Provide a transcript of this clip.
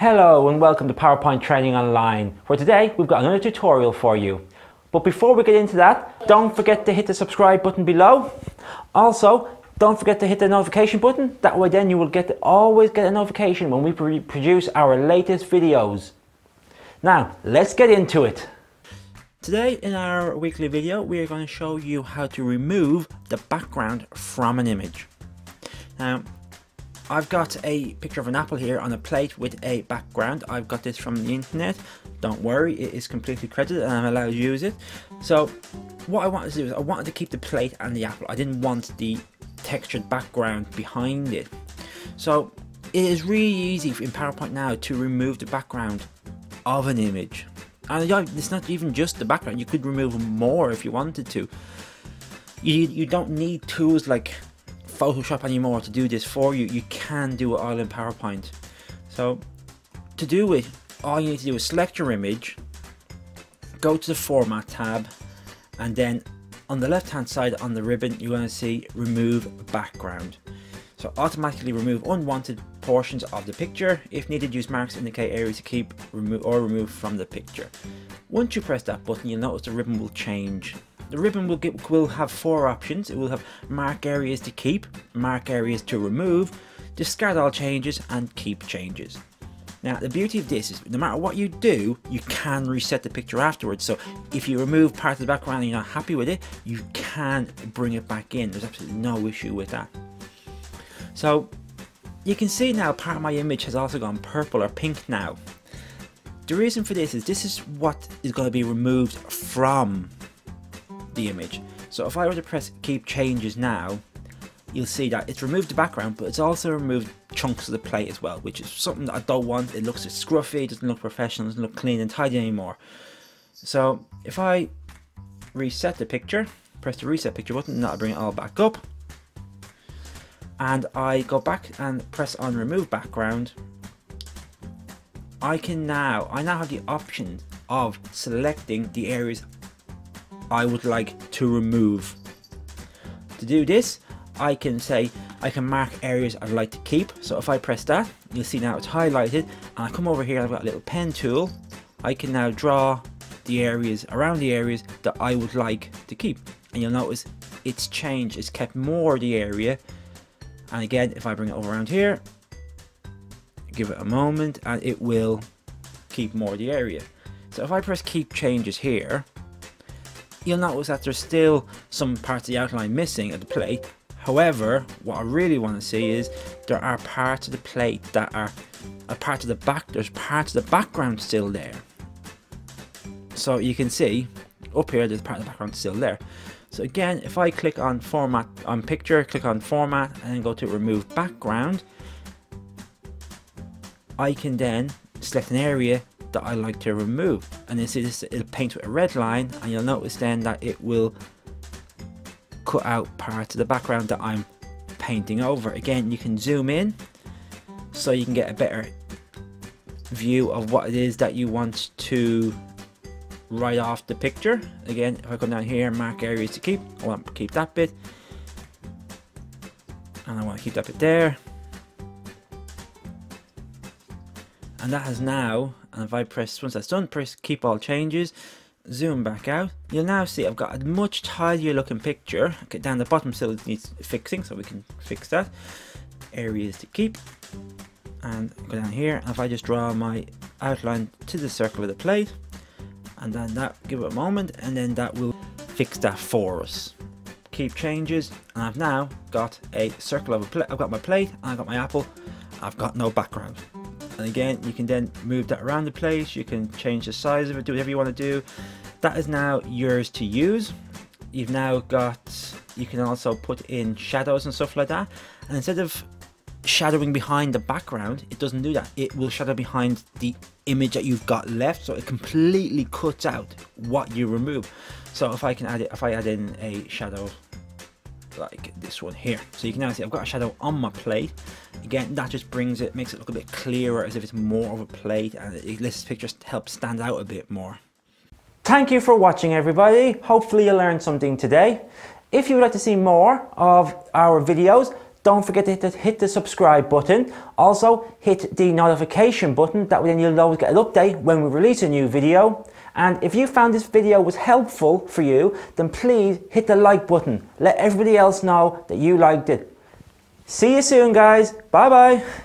Hello and welcome to PowerPoint Training Online, where today we've got another tutorial for you. But before we get into that, don't forget to hit the subscribe button below. Also, don't forget to hit the notification button. That way then you will always get a notification when we produce our latest videos. Now, let's get into it. Today in our weekly video, we are going to show you how to remove the background from an image. Now, I've got a picture of an apple here on a plate with a background. I've got this from the internet. Don't worry, it is completely credited and I'm allowed to use it. So what I wanted to do is I wanted to keep the plate and the apple. I didn't want the textured background behind it. So it is really easy in PowerPoint now to remove the background of an image. And it's not even just the background, you could remove more if you wanted to. You don't need tools like Photoshop anymore to do this for you. You can do it all in PowerPoint. So to do it, all you need to do is select your image, go to the format tab, and then on the left hand side on the ribbon you're going to see remove background. So automatically remove unwanted portions of the picture. If needed, use marks to indicate areas to keep, remove, or remove from the picture. Once you press that button, you'll notice the ribbon will change. The ribbon will have four options. It will have mark areas to keep, mark areas to remove, discard all changes, and keep changes. Now the beauty of this is no matter what you do, you can reset the picture afterwards. So if you remove part of the background and you're not happy with it, you can bring it back in. There's absolutely no issue with that. So you can see now part of my image has also gone purple or pink now. The reason for this is what is going to be removed from the image. So if I were to press keep changes now, you'll see that it's removed the background, but it's also removed chunks of the plate as well, which is something that I don't want. It looks scruffy, it doesn't look professional, it doesn't look clean and tidy anymore. So if I reset the picture, press the reset picture button, and that'll bring it all back up. And I go back and press on remove background. I now have the option of selecting the areas I would like to remove. To do this, I can say I can mark areas I'd like to keep. So if I press that, you'll see now it's highlighted, and I come over here and I've got a little pen tool. I can now draw the areas around the areas that I would like to keep, and you'll notice it's changed, it's kept more of the area. And again, if I bring it over around here, give it a moment, and it will keep more of the area. So if I press keep changes here, you'll notice that there's still some parts of the outline missing of the plate. However, what I really want to see is there are parts of the plate that are a part of the back, there's parts of the background still there. So you can see up here there's part of the background still there. So again, if I click on format on picture, click on format, and then go to remove background, I can then select an area that I like to remove, and then see this, it'll paint with a red line, and you'll notice then that it will cut out parts of the background that I'm painting over. Again, you can zoom in so you can get a better view of what it is that you want to write off the picture. Again, if I come down here and mark areas to keep, I want to keep that bit, and I want to keep that bit there, and that has now. And if I press, once that's done, press keep all changes, zoom back out, you'll now see I've got a much tidier looking picture. Okay, down the bottom still needs fixing, so we can fix that. Areas to keep, and go down here, and if I just draw my outline to the circle of the plate, and then that, give it a moment, and then that will fix that for us. Keep changes, and I've now got a circle of a plate. I've got my plate, and I've got my apple, I've got no background. And again, you can then move that around the place, you can change the size of it, do whatever you want to do. That is now yours to use. You've now got, you can also put in shadows and stuff like that. And instead of shadowing behind the background, it doesn't do that. It will shadow behind the image that you've got left, so it completely cuts out what you remove. So if I can add it, if I add in a shadow like this one here, so you can now see I've got a shadow on my plate. Again, that just brings it, makes it look a bit clearer, as if it's more of a plate, and it lets this picture help stand out a bit more. Thank you for watching, everybody. Hopefully you learned something today. If you would like to see more of our videos, don't forget to hit the subscribe button. Also, hit the notification button, that way then you'll always get an update when we release a new video. And if you found this video was helpful for you, then please hit the like button. Let everybody else know that you liked it. See you soon, guys. Bye bye.